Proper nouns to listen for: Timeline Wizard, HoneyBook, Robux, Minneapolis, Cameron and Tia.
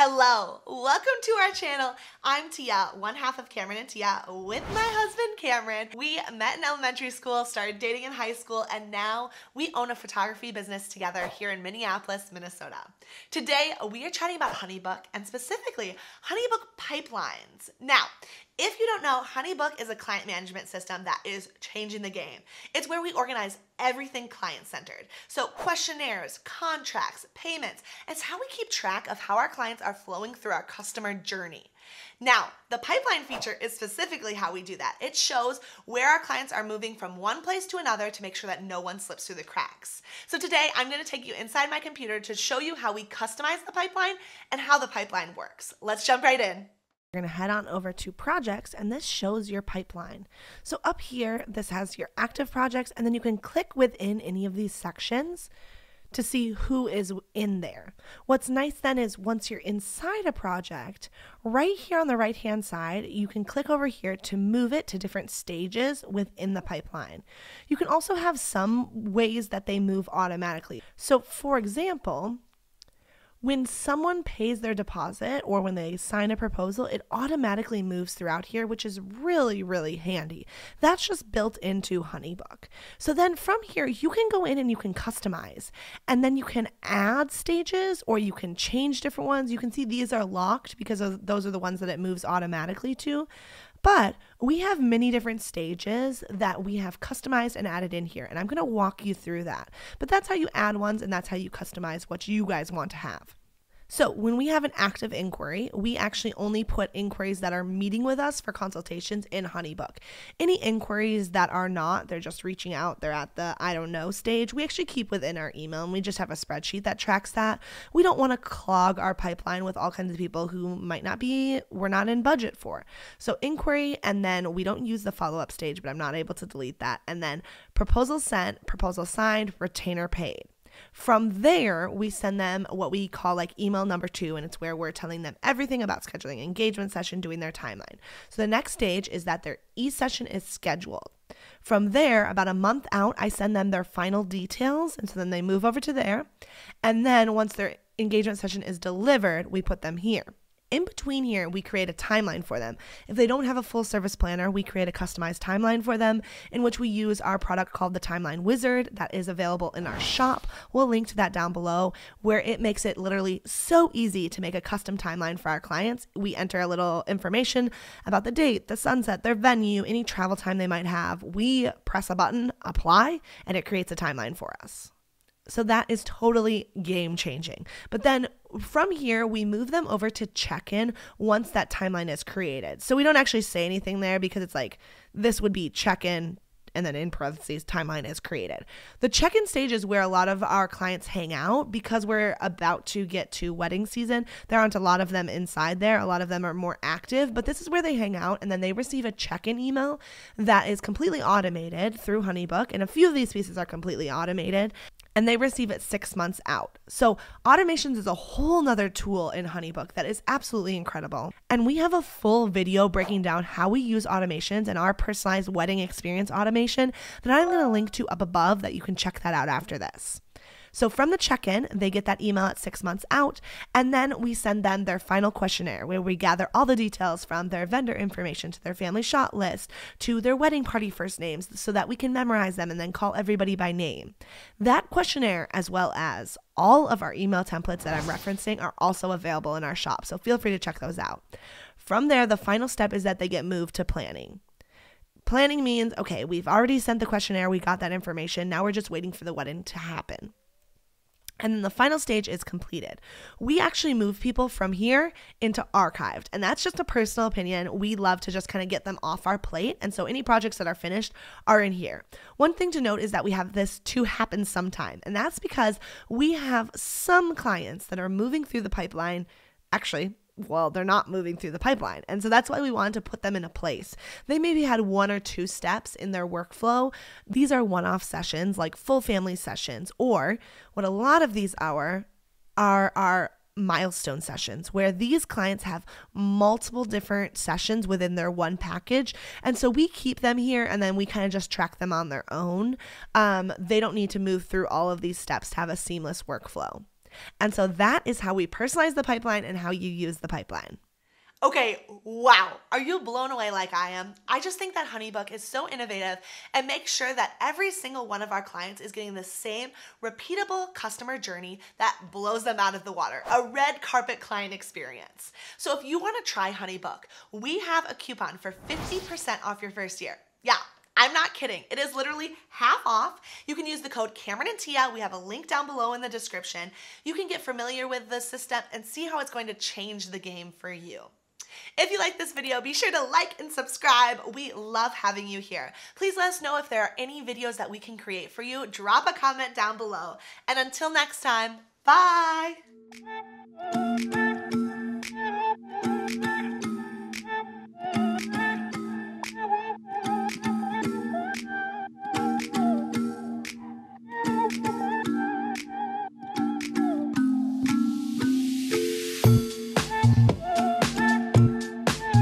Hello, welcome to our channel. I'm Tia, one half of Cameron and Tia, with my husband Cameron. We met in elementary school, started dating in high school, and now we own a photography business together here in Minneapolis, Minnesota. Today, we are chatting about HoneyBook and specifically HoneyBook pipelines. Now, if you don't know, HoneyBook is a client management system that is changing the game. It's where we organize everything client-centered. So questionnaires, contracts, payments, it's how we keep track of how our clients are flowing through our customer journey. Now, the pipeline feature is specifically how we do that. It shows where our clients are moving from one place to another to make sure that no one slips through the cracks. So today, I'm going to take you inside my computer to show you how we customize the pipeline and how the pipeline works. Let's jump right in. You're going to head on over to projects, and this shows your pipeline. So up here, this has your active projects, and then you can click within any of these sections to see who is in there. What's nice then is once you're inside a project, right here on the right hand side, you can click over here to move it to different stages within the pipeline. You can also have some ways that they move automatically. So for example, when someone pays their deposit or when they sign a proposal, it automatically moves throughout here, which is really, really handy. That's just built into HoneyBook. So then from here, you can go in and you can customize, and then you can add stages or you can change different ones. You can see these are locked because those are the ones that it moves automatically to. But we have many different stages that we have customized and added in here, and I'm going to walk you through that. But that's how you add ones, and that's how you customize what you guys want to have. So when we have an active inquiry, we actually only put inquiries that are meeting with us for consultations in HoneyBook. Any inquiries that are not, they're just reaching out, they're at the I don't know stage, we actually keep within our email, and we just have a spreadsheet that tracks that. We don't want to clog our pipeline with all kinds of people who might not be, we're not in budget for. So inquiry, and then we don't use the follow-up stage, but I'm not able to delete that. And then proposal sent, proposal signed, retainer paid. From there, we send them what we call like email number 2, and it's where we're telling them everything about scheduling an engagement session, doing their timeline. So the next stage is that their e-session is scheduled. From there, about a month out, I send them their final details, and so then they move over to there. And then once their engagement session is delivered, we put them here. In between here, we create a timeline for them. If they don't have a full service planner, we create a customized timeline for them in which we use our product called the Timeline Wizard that is available in our shop. We'll link to that down below, where it makes it literally so easy to make a custom timeline for our clients. We enter a little information about the date, the sunset, their venue, any travel time they might have. We press a button, apply, and it creates a timeline for us. So that is totally game changing. But then from here, we move them over to check-in once that timeline is created. So we don't actually say anything there because it's like, this would be check-in, and then in parentheses, timeline is created. The check-in stage is where a lot of our clients hang out because we're about to get to wedding season. There aren't a lot of them inside there. A lot of them are more active, but this is where they hang out, and then they receive a check-in email that is completely automated through HoneyBook, and a few of these pieces are completely automated. And they receive it 6 months out. So automations is a whole nother tool in HoneyBook that is absolutely incredible. And we have a full video breaking down how we use automations and our personalized wedding experience automation that I'm going to link to up above, that you can check that out after this. So from the check-in, they get that email at 6 months out, and then we send them their final questionnaire where we gather all the details from their vendor information to their family shot list to their wedding party first names so that we can memorize them and then call everybody by name. That questionnaire, as well as all of our email templates that I'm referencing, are also available in our shop, so feel free to check those out. From there, the final step is that they get moved to planning. Planning means, okay, we've already sent the questionnaire, we got that information, now we're just waiting for the wedding to happen. And then the final stage is completed. We actually move people from here into archived, and that's just a personal opinion. We love to just kind of get them off our plate, and so any projects that are finished are in here. One thing to note is that we have this to happen sometime, and that's because we have some clients that are moving through the pipeline. Actually, well, they're not moving through the pipeline. And so that's why we wanted to put them in a place. They maybe had 1 or 2 steps in their workflow. These are one-off sessions, like full family sessions, or what a lot of these are our milestone sessions, where these clients have multiple different sessions within their one package. And so we keep them here, and then we kind of just track them on their own. They don't need to move through all of these steps to have a seamless workflow. And so that is how we personalize the pipeline and how you use the pipeline. Okay, wow. Are you blown away like I am? I just think that HoneyBook is so innovative and makes sure that every single one of our clients is getting the same repeatable customer journey that blows them out of the water, a red carpet client experience. So if you want to try HoneyBook, we have a coupon for 50% off your first year. Yeah. I'm not kidding. It is literally half off. You can use the code Cameron and Tia. We have a link down below in the description. You can get familiar with the system and see how it's going to change the game for you. If you like this video, be sure to like and subscribe. We love having you here. Please let us know if there are any videos that we can create for you. Drop a comment down below. And until next time, bye.